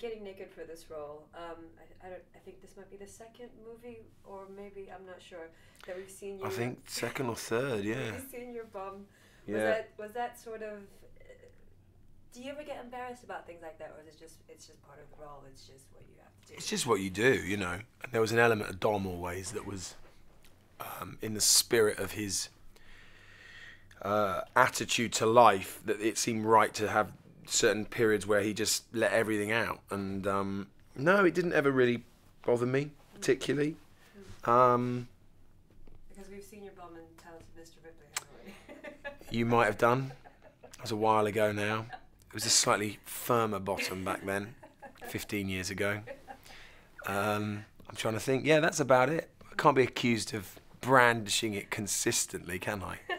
getting naked for this role. I think this might be the second movie, or maybe, I'm not sure, that we've seen you. I think second or third, yeah. We've seen your bum. Yeah. Was that sort of? Do you ever get embarrassed about things like that, or is it just part of the role? It's just what you have to do. It's just what you do, you know. And there was an element of Dom always that was in the spirit of his attitude to life, that it seemed right to have certain periods where he just let everything out. And no, it didn't ever really bother me particularly. Because we've seen your bum in Talented Mr. Ripley, haven't we? You might have done. It was a while ago now. It was a slightly firmer bottom back then, 15 years ago. I'm trying to think. Yeah, that's about it. I can't be accused of brandishing it consistently, can I?